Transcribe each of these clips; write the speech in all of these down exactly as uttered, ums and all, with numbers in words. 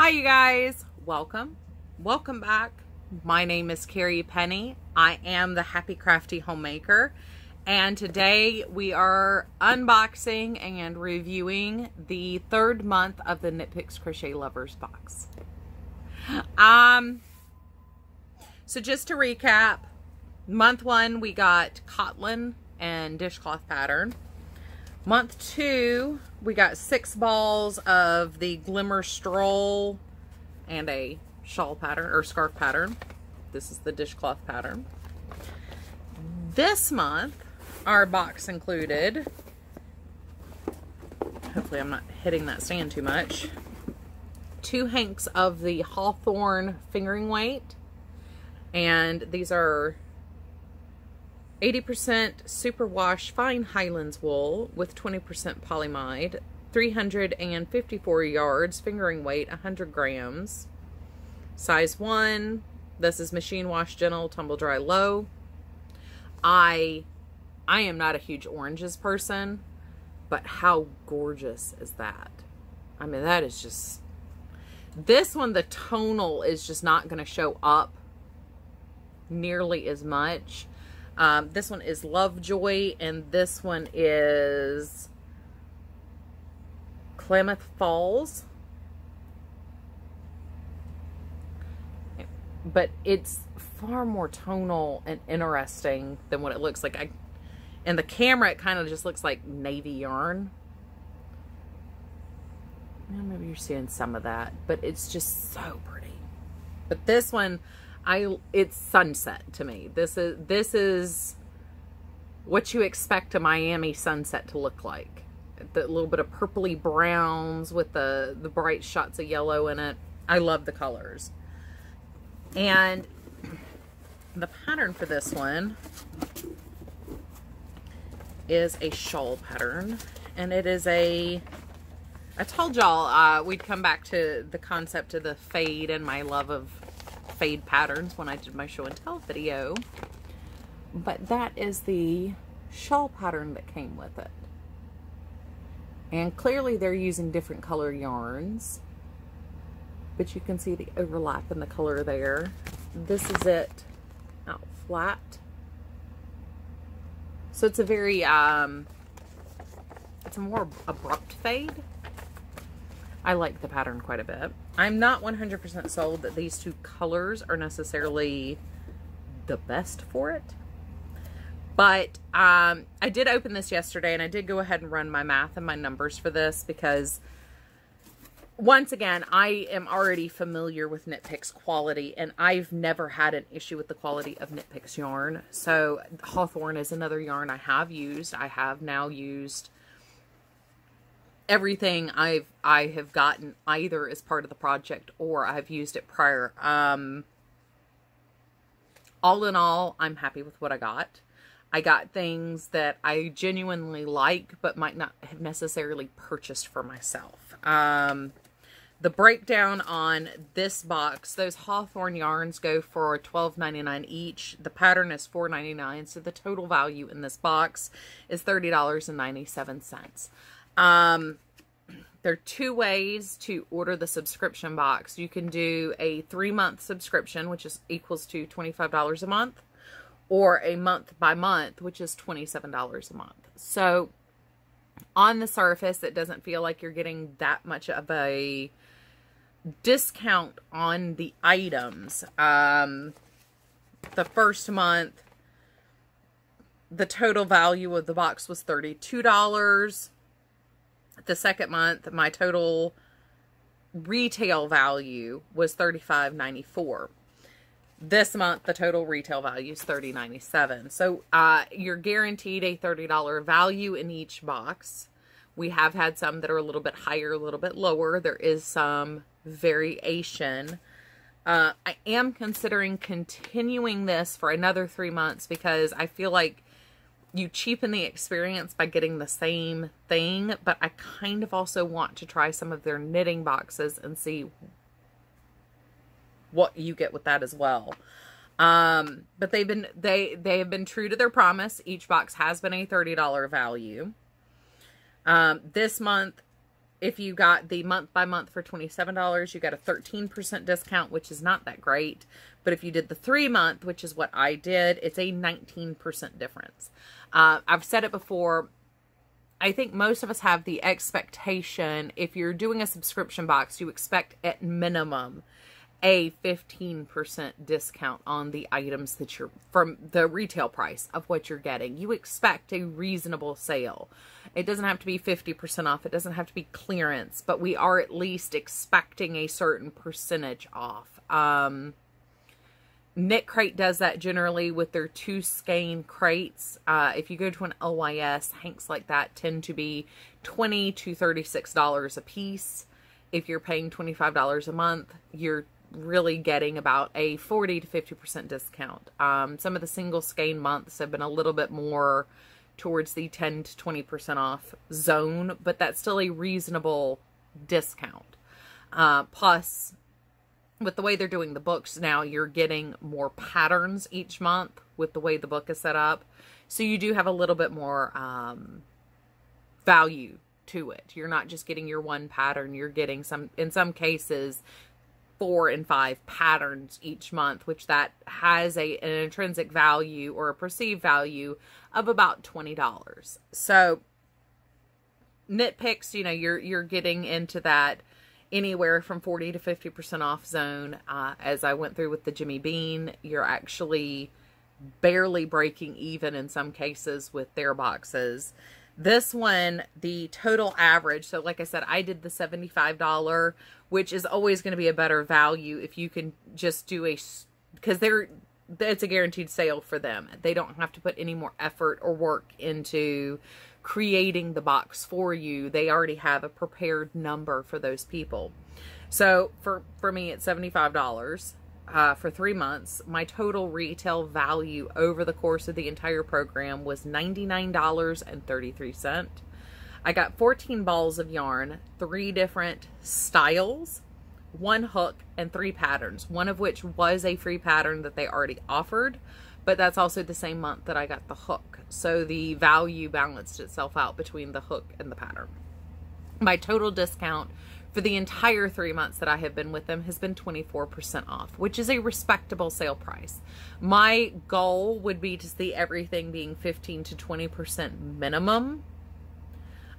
Hi you guys, welcome, welcome back. My name is Carrie Penny. I am the Happy Crafty Homemaker, and today we are unboxing and reviewing the third month of the Knit Picks Crochet Lovers box. Um, so just to recap, month one we got cotton and dishcloth pattern. Month two, we got six balls of the Glimmer Stroll and a shawl pattern or scarf pattern. This is the dishcloth pattern. This month, our box included, hopefully I'm not hitting that stand too much, two hanks of the Hawthorn fingering weight. And these are eighty percent superwash fine Highlands wool with twenty percent polyamide, three hundred fifty-four yards, fingering weight one hundred grams, size one. This is machine wash, gentle, tumble dry, low. I, I am not a huge oranges person, but how gorgeous is that? I mean, that is just, this one, the tonal is just not going to show up nearly as much. Um, this one is Lovejoy, and this one is Klamath Falls. But it's far more tonal and interesting than what it looks like. I, in the camera, it kind of just looks like navy yarn. Maybe you're seeing some of that, but it's just so pretty. But this one, I, it's sunset to me. This is, this is what you expect a Miami sunset to look like. The little bit of purpley browns with the, the bright shots of yellow in it. I love the colors. And the pattern for this one is a shawl pattern. And it is a, I told y'all uh, we'd come back to the concept of the fade and my love of fade patterns when I did my show and tell video, but that is the shawl pattern that came with it. And clearly they're using different color yarns, but you can see the overlap in the color there. This is it out flat. So it's a very, um, it's a more abrupt fade. I like the pattern quite a bit. I'm not one hundred percent sold that these two colors are necessarily the best for it. But um, I did open this yesterday, and I did go ahead and run my math and my numbers for this because, once again, I am already familiar with Knit Picks quality, and I've never had an issue with the quality of Knit Picks yarn. So Hawthorn is another yarn I have used. I have now used everything I've, I have gotten either as part of the project or I've used it prior. Um, all in all, I'm happy with what I got. I got things that I genuinely like, but might not have necessarily purchased for myself. Um, the breakdown on this box, those Hawthorn yarns go for twelve ninety-nine each. The pattern is four ninety-nine. So the total value in this box is thirty dollars and ninety-seven cents. Um, there are two ways to order the subscription box. You can do a three month subscription, which is equals to twenty-five dollars a month, or a month by month, which is twenty-seven dollars a month. So on the surface, it doesn't feel like you're getting that much of a discount on the items. Um, the first month, the total value of the box was thirty-two dollars. The second month, my total retail value was thirty-five ninety-four. This month, the total retail value is thirty ninety-seven. So uh, you're guaranteed a thirty dollar value in each box. We have had some that are a little bit higher, a little bit lower. There is some variation. Uh, I am considering continuing this for another three months because I feel like you cheapen the experience by getting the same thing, but I kind of also want to try some of their knitting boxes and see what you get with that as well. Um, but they've been, they, they have been true to their promise. Each box has been a thirty dollar value. Um, this month, If you got the month by month for twenty-seven dollars, you got a thirteen percent discount, which is not that great. But if you did the three month, which is what I did, it's a nineteen percent difference. Uh, I've said it before. I think most of us have the expectation, if you're doing a subscription box, you expect at minimum a fifteen percent discount on the items that you're, from the retail price of what you're getting. You expect a reasonable sale. It doesn't have to be fifty percent off. It doesn't have to be clearance, but we are at least expecting a certain percentage off. Um, Knit Crate does that generally with their two skein crates. Uh, if you go to an L Y S, hanks like that tend to be twenty to thirty-six dollars a piece. If you're paying twenty-five dollars a month, you're really getting about a forty to fifty percent discount. Um, some of the single skein months have been a little bit more towards the ten to twenty percent off zone, but that's still a reasonable discount. Uh, plus, with the way they're doing the books now, you're getting more patterns each month with the way the book is set up. So you do have a little bit more um, value to it. You're not just getting your one pattern. You're getting some, in some cases, four and five patterns each month, which that has a, an intrinsic value or a perceived value of about twenty dollars. So Knit Picks, you know, you're, you're getting into that anywhere from forty to fifty percent off zone. Uh, as I went through with the Jimmy Bean, you're actually barely breaking even in some cases with their boxes. This one, the total average, so like I said, I did the seventy-five dollars, which is always going to be a better value if you can just do a, because they're, it's a guaranteed sale for them. They don't have to put any more effort or work into creating the box for you. They already have a prepared number for those people. So for, for me, it's seventy-five dollars uh, for three months. My total retail value over the course of the entire program was ninety-nine dollars and thirty-three cents. I got fourteen balls of yarn, three different styles, one hook, and three patterns, one of which was a free pattern that they already offered. But that's also the same month that I got the hook. So the value balanced itself out between the hook and the pattern. My total discount for the entire three months that I have been with them has been twenty-four percent off, which is a respectable sale price. My goal would be to see everything being fifteen to twenty percent minimum,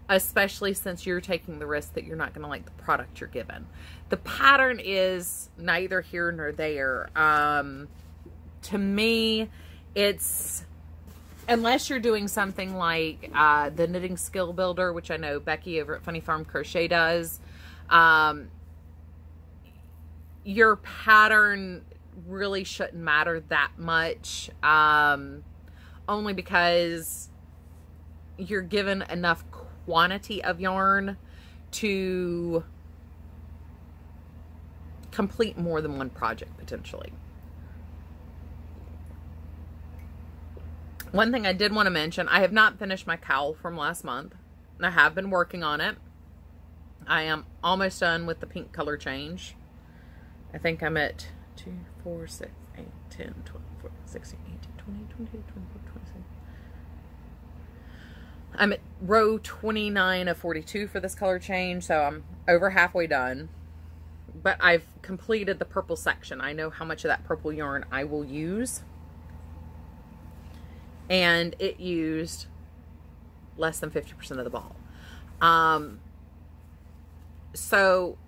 especially since you're taking the risk that you're not going to like the product you're given. The pattern is neither here nor there. Um... To me, it's, unless you're doing something like uh, the Knitting Skill Builder, which I know Becky over at Funny Farm Crochet does, um, your pattern really shouldn't matter that much, um, only because you're given enough quantity of yarn to complete more than one project potentially. One thing I did want to mention, I have not finished my cowl from last month, and I have been working on it. I am almost done with the pink color change. I think I'm at two, four, six, eight, ten, twelve, fourteen, sixteen, eighteen, twenty, twenty-two, twenty-four, twenty-six. I'm at row twenty-nine of forty-two for this color change, so I'm over halfway done. But I've completed the purple section. I know how much of that purple yarn I will use. And it used less than fifty percent of the ball. Um, so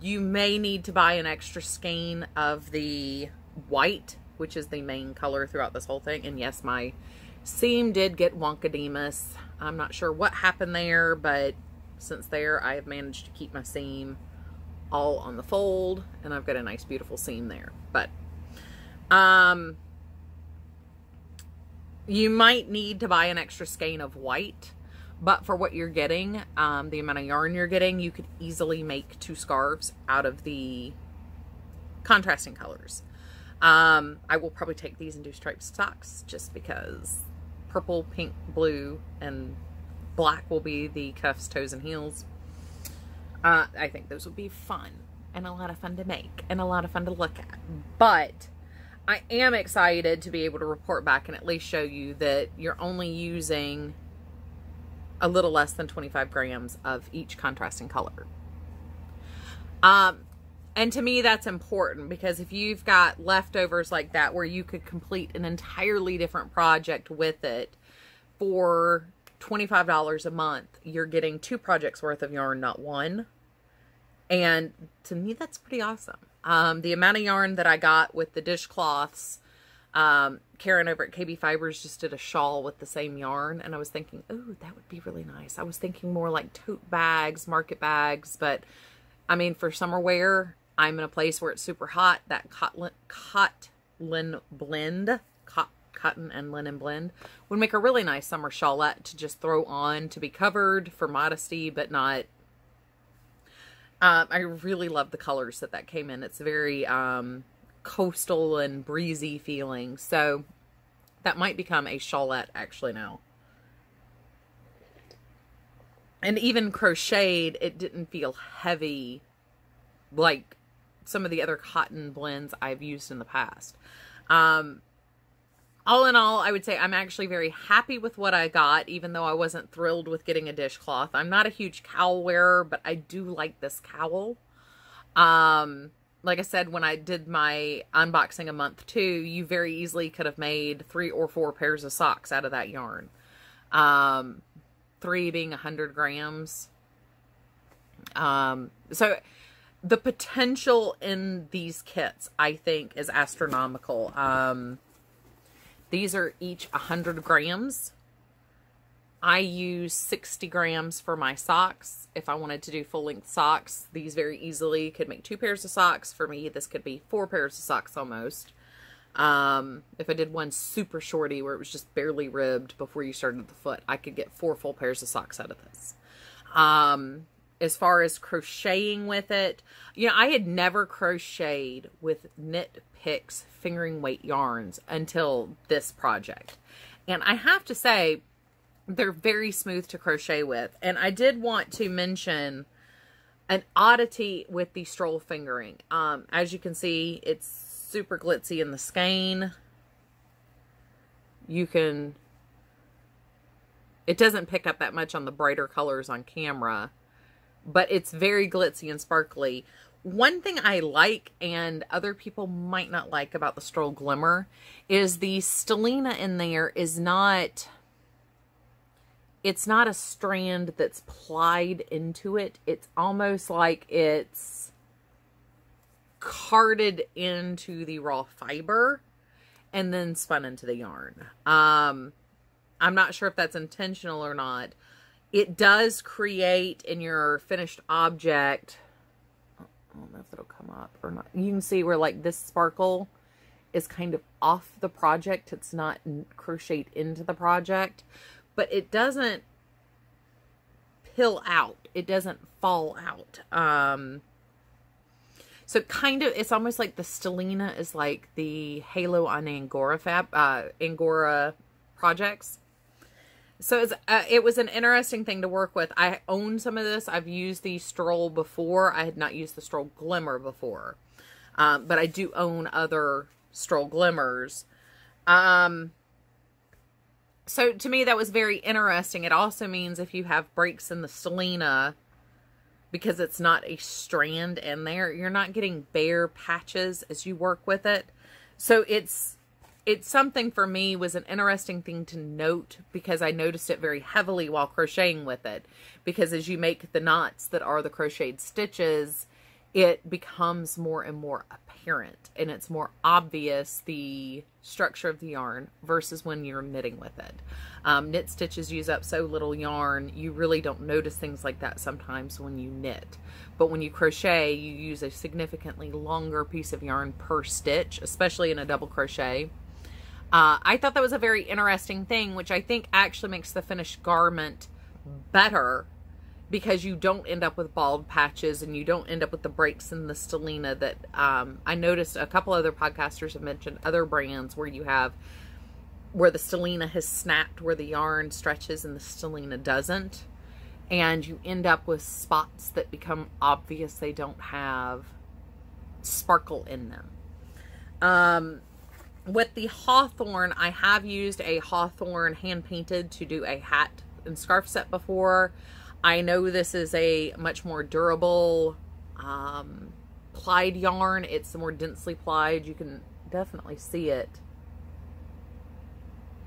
you may need to buy an extra skein of the white, which is the main color throughout this whole thing. And yes, my seam did get wonkademus. I'm not sure what happened there, but since there, I have managed to keep my seam all on the fold. And I've got a nice, beautiful seam there. But... Um, you might need to buy an extra skein of white, but for what you're getting, um, the amount of yarn you're getting, you could easily make two scarves out of the contrasting colors. Um, I will probably take these and do striped socks just because purple, pink, blue, and black will be the cuffs, toes, and heels. Uh, I think those would be fun and a lot of fun to make and a lot of fun to look at, but... I am excited to be able to report back and at least show you that you're only using a little less than twenty-five grams of each contrasting color. Um, and to me, that's important, because if you've got leftovers like that where you could complete an entirely different project with it for twenty-five dollars a month, you're getting two projects worth of yarn, not one. And to me, that's pretty awesome. Um, the amount of yarn that I got with the dishcloths, um, Karen over at K B Fibers just did a shawl with the same yarn. And I was thinking, oh, that would be really nice. I was thinking more like tote bags, market bags. But I mean, for summer wear, I'm in a place where it's super hot. That cotton, cotton blend, cotton and linen blend would make a really nice summer shawlette to just throw on to be covered for modesty, but not. Um, I really love the colors that that came in. It's very um, coastal and breezy feeling. So that might become a shawlette actually now. And even crocheted, it didn't feel heavy like some of the other cotton blends I've used in the past. Um, all in all, I would say I'm actually very happy with what I got, even though I wasn't thrilled with getting a dishcloth. I'm not a huge cowl wearer, but I do like this cowl. Um, like I said, when I did my unboxing a month too, you very easily could have made three or four pairs of socks out of that yarn. Um... Three being one hundred grams. Um, so the potential in these kits, I think, is astronomical. Um, these are each one hundred grams. I use sixty grams for my socks. If I wanted to do full-length socks, these very easily could make two pairs of socks. For me, this could be four pairs of socks almost. Um, if I did one super shorty where it was just barely ribbed before you started the foot, I could get four full pairs of socks out of this. Um, as far as crocheting with it, you know, I had never crocheted with Knit Picks fingering weight yarns until this project. And I have to say, they're very smooth to crochet with. And I did want to mention an oddity with the stroll fingering. Um, as you can see, it's super glitzy in the skein. You can, it doesn't pick up that much on the brighter colors on camera, but it's very glitzy and sparkly. One thing I like, and other people might not like about the stroll glimmer, is the stellina in there is not, it's not a strand that's plied into it. It's almost like it's carded into the raw fiber and then spun into the yarn. Um, I'm not sure if that's intentional or not. It does create in your finished object, I don't know if it'll come up or not. You can see where like this sparkle is kind of off the project. It's not crocheted into the project, but it doesn't pill out. It doesn't fall out. Um, So kind of, it's almost like the stellina is like the halo on Angora fab, uh, Angora projects. So it's, uh, it was an interesting thing to work with. I own some of this. I've used the stroll before. I had not used the stroll glimmer before. Um, but I do own other stroll glimmers. Um, so to me, that was very interesting. It also means if you have breaks in the stellina, because it's not a strand in there, you're not getting bare patches as you work with it. So it's, it's something for me was an interesting thing to note, because I noticed it very heavily while crocheting with it. Because as you make the knots that are the crocheted stitches, it becomes more and more apparent, and it's more obvious the structure of the yarn versus when you're knitting with it. Um, knit stitches use up so little yarn, you really don't notice things like that sometimes when you knit. But when you crochet, you use a significantly longer piece of yarn per stitch, especially in a double crochet. Uh, I thought that was a very interesting thing, which I think actually makes the finished garment better, because you don't end up with bald patches and you don't end up with the breaks in the stellina that um, I noticed a couple other podcasters have mentioned, other brands where you have, where the stellina has snapped, where the yarn stretches and the stellina doesn't. And you end up with spots that become obvious they don't have sparkle in them. Um, with the Hawthorn, I have used a Hawthorn hand painted to do a hat and scarf set before. I know this is a much more durable um, plied yarn. It's more densely plied. You can definitely see it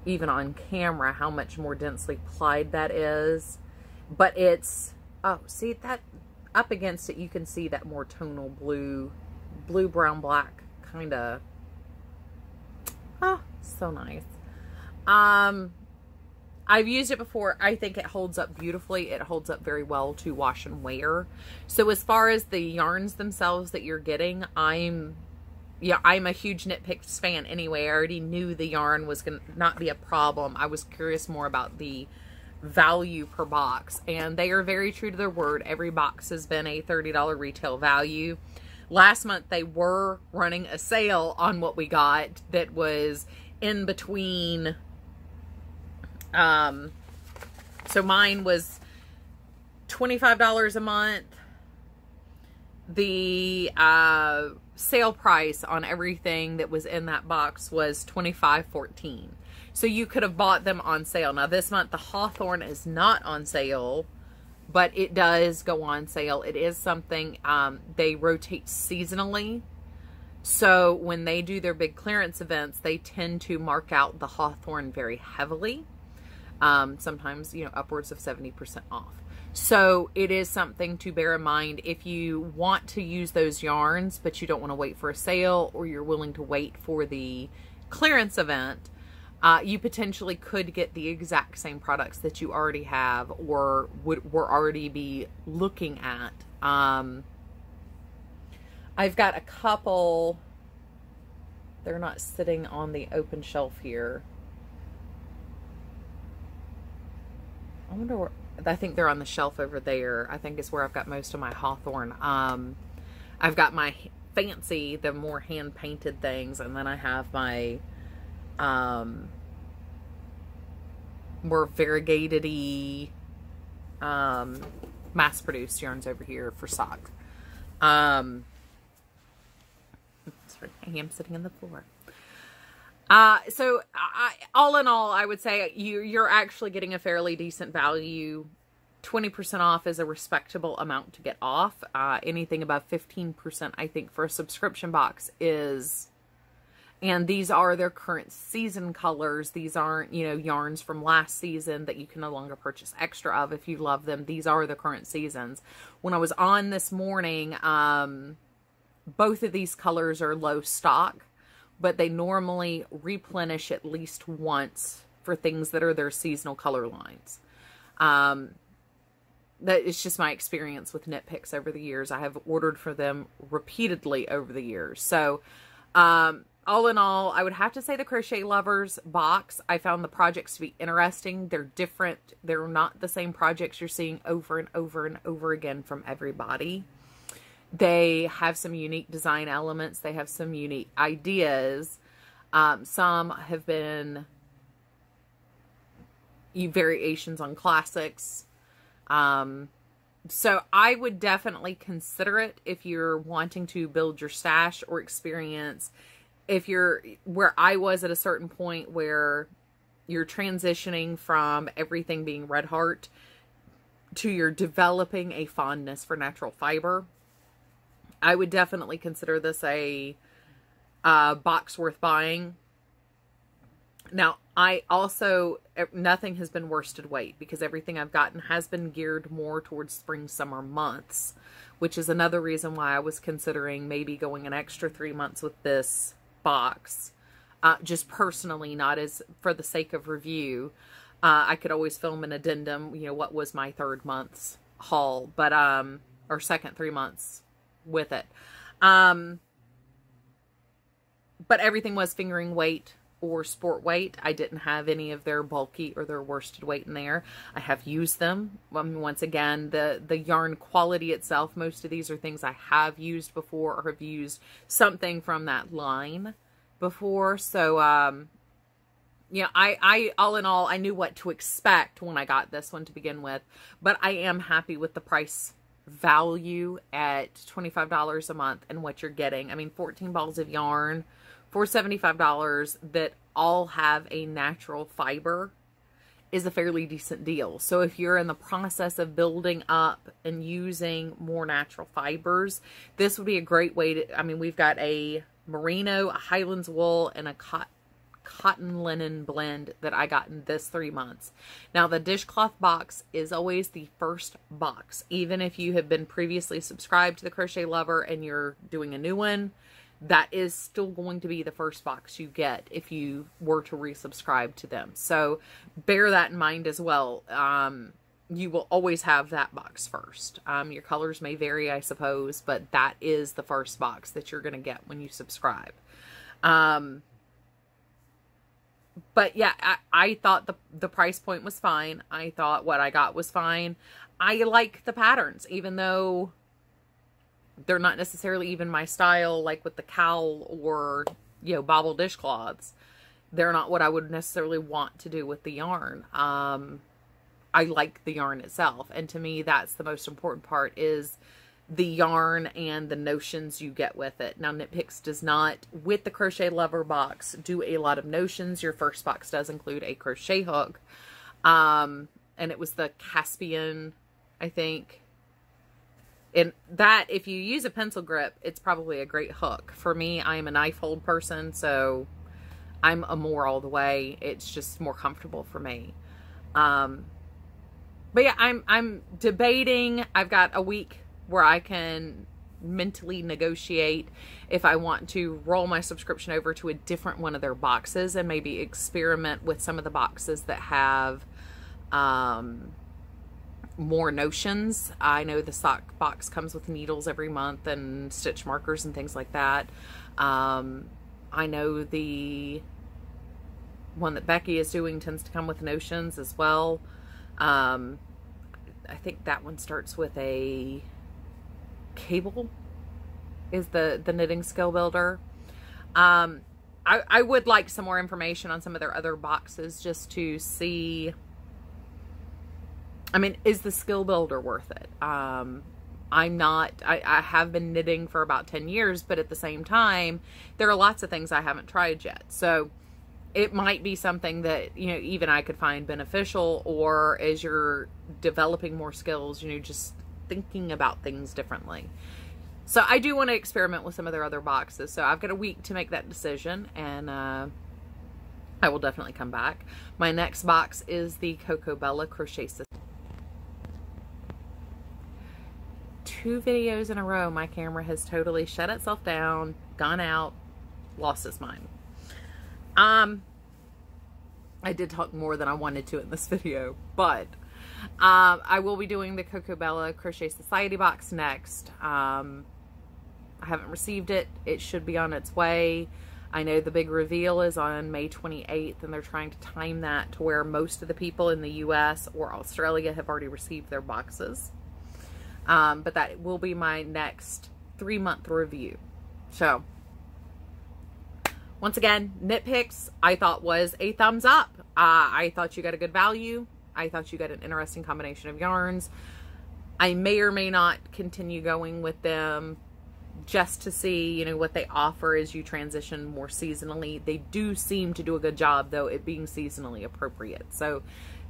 even on camera how much more densely plied that is. But it's, oh, see that up against it, you can see that more tonal blue, blue, brown, black kind of, oh, so nice. Um, I've used it before. I think it holds up beautifully. It holds up very well to wash and wear. So as far as the yarns themselves that you're getting, I'm, yeah, I'm a huge Knit Picks fan anyway. I already knew the yarn was going to not be a problem. I was curious more about the value per box, and they are very true to their word. Every box has been a thirty dollar retail value. Last month they were running a sale on what we got that was in between. Um, so mine was twenty-five dollars a month. The uh, sale price on everything that was in that box was twenty-five fourteen. So you could have bought them on sale. Now this month the Hawthorn is not on sale, but it does go on sale. It is something, um, they rotate seasonally. So when they do their big clearance events, they tend to mark out the Hawthorn very heavily. Um, sometimes, you know, upwards of seventy percent off. So it is something to bear in mind if you want to use those yarns, but you don't want to wait for a sale, or you're willing to wait for the clearance event. Uh, you potentially could get the exact same products that you already have or would were already be looking at. Um, I've got a couple, they're not sitting on the open shelf here. I wonder where, I think they're on the shelf over there. I think it's where I've got most of my Hawthorn. Um, I've got my fancy, the more hand-painted things, and then I have my um, more variegated-y, um, mass-produced yarns over here for socks. Um, sorry, I am sitting on the floor. Uh, so I, all in all, I would say you, you're actually getting a fairly decent value. twenty percent off is a respectable amount to get off. Uh, anything above fifteen percent, I think, for a subscription box is, and these are their current season colors. These aren't, you know, yarns from last season that you can no longer purchase extra of if you love them. These are the current seasons. When I was on this morning, um, both of these colors are low stock, but they normally replenish at least once for things that are their seasonal color lines. Um, that is just my experience with Knit Picks over the years. I have ordered for them repeatedly over the years. So, um, all in all, I would have to say the Crochet Lovers box, I found the projects to be interesting. They're different. They're not the same projects you're seeing over and over and over again from everybody. They have some unique design elements. They have some unique ideas. Um, some have been variations on classics. Um, so I would definitely consider it if you're wanting to build your stash or experience. If you're where I was at a certain point where you're transitioning from everything being red heart to you're developing a fondness for natural fiber, I would definitely consider this a uh, box worth buying. Now, I also, nothing has been worsted weight because everything I've gotten has been geared more towards spring, summer months, which is another reason why I was considering maybe going an extra three months with this box. Uh, just personally, not as for the sake of review. Uh, I could always film an addendum, you know, what was my third month's haul, but, um, or second three months with it. Um, but everything was fingering weight or sport weight. I didn't have any of their bulky or their worsted weight in there. I have used them. Um, once again, the, the yarn quality itself, most of these are things I have used before or have used something from that line before. So, um, you know, I, I, all in all, I knew what to expect when I got this one to begin with, but I am happy with the price value at twenty-five dollars a month and what you're getting. I mean, fourteen balls of yarn for seventy-five dollars that all have a natural fiber is a fairly decent deal. So if you're in the process of building up and using more natural fibers, this would be a great way to, I mean, we've got a merino, a Highlands wool, and a cotton cotton linen blend that I got in this three months. Now the dishcloth box is always the first box. Even if you have been previously subscribed to the Crochet Lover and you're doing a new one, that is still going to be the first box you get if you were to resubscribe to them. So bear that in mind as well. Um, you will always have that box first. Um, your colors may vary, I suppose, but that is the first box that you're going to get when you subscribe. Um, But yeah, I, I thought the, the price point was fine. I thought what I got was fine. I like the patterns, even though they're not necessarily even my style, like with the cowl or, you know, bobble dishcloths. They're not what I would necessarily want to do with the yarn. Um, I like the yarn itself. And to me, that's the most important part, is the yarn and the notions you get with it. Now, Knit Picks does not, with the Crochet Lover box, do a lot of notions. Your first box does include a crochet hook. Um, and it was the Caspian, I think. And that, if you use a pencil grip, it's probably a great hook. For me, I'm a knife hold person, so I'm a more all the way. It's just more comfortable for me. Um, but yeah, I'm, I'm debating. I've got a week where I can mentally negotiate if I want to roll my subscription over to a different one of their boxes and maybe experiment with some of the boxes that have um, more notions. I know the sock box comes with needles every month and stitch markers and things like that. Um, I know the one that Becky is doing tends to come with notions as well. Um, I think that one starts with a cable is the the knitting skill builder. um I, I would like some more information on some of their other boxes, just to see, I mean, is the skill builder worth it? um I'm not I, I have been knitting for about ten years, but at the same time there are lots of things I haven't tried yet, so it might be something that, you know, even I could find beneficial, or as you're developing more skills, you know, just thinking about things differently. So I do want to experiment with some of their other boxes. So I've got a week to make that decision, and uh, I will definitely come back. My next box is the Coco Bella Crochet System. Two videos in a row, my camera has totally shut itself down, gone out, lost its mind. Um, I did talk more than I wanted to in this video, but Um, I will be doing the Coco Bella Crochet Society box next. Um, I haven't received it. It should be on its way. I know the big reveal is on May twenty-eighth, and they're trying to time that to where most of the people in the U S or Australia have already received their boxes. Um, but that will be my next three-month review. So, once again, Knit Picks, I thought, was a thumbs up. Uh, I thought you got a good value. I thought you got an interesting combination of yarns. I may or may not continue going with them just to see, you know, what they offer as you transition more seasonally. They do seem to do a good job, though, at being seasonally appropriate. So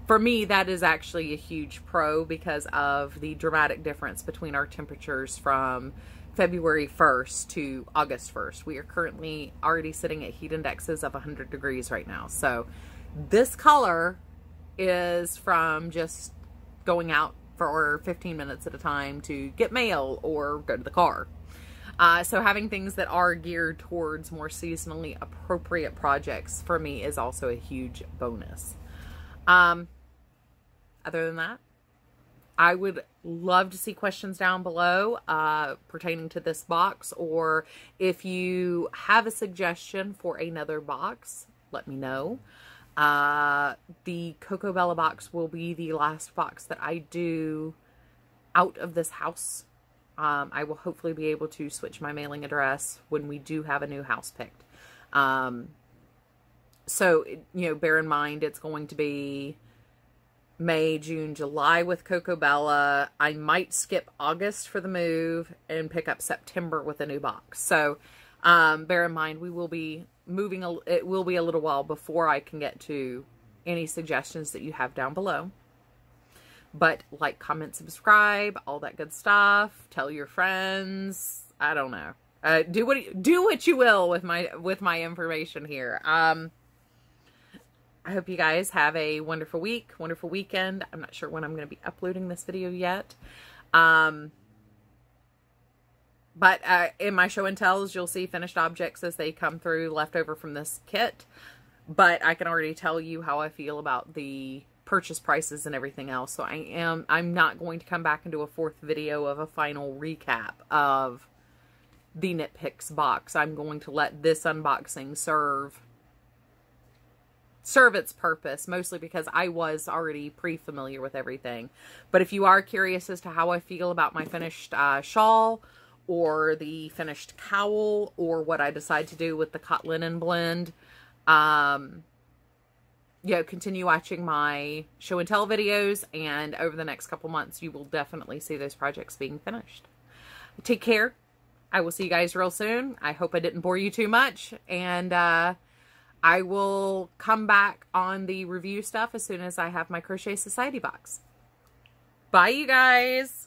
for me, that is actually a huge pro because of the dramatic difference between our temperatures from February first to August first. We are currently already sitting at heat indexes of one hundred degrees right now. So this color is from just going out for fifteen minutes at a time to get mail or go to the car. Uh, so having things that are geared towards more seasonally appropriate projects for me is also a huge bonus. Um, other than that, I would love to see questions down below uh, pertaining to this box, or if you have a suggestion for another box, let me know. Uh, the Coco Bella box will be the last box that I do out of this house. Um, I will hopefully be able to switch my mailing address when we do have a new house picked. Um, so, you know, bear in mind it's going to be May, June, July with Coco Bella. I might skip August for the move and pick up September with a new box. So, um, bear in mind we will be moving, a, it will be a little while before I can get to any suggestions that you have down below. But like, comment, subscribe, all that good stuff. Tell your friends. I don't know. Uh, do what do what you will with my with my information here. Um, I hope you guys have a wonderful week, wonderful weekend. I'm not sure when I'm going to be uploading this video yet. Um, but uh, in my show and tells, you'll see finished objects as they come through, left over from this kit. But I can already tell you how I feel about the purchase prices and everything else. So I am, I'm not going to come back and do a fourth video of a final recap of the Knit Picks box. I'm going to let this unboxing serve serve its purpose, mostly because I was already pre-familiar with everything. But if you are curious as to how I feel about my finished uh, shawl or the finished cowl or what I decide to do with the cot linen blend, um, you know, continue watching my show and tell videos, and over the next couple months you will definitely see those projects being finished. Take care. I will see you guys real soon. I hope I didn't bore you too much, and uh, I will come back on the review stuff as soon as I have my Crochet Society box. Bye, you guys.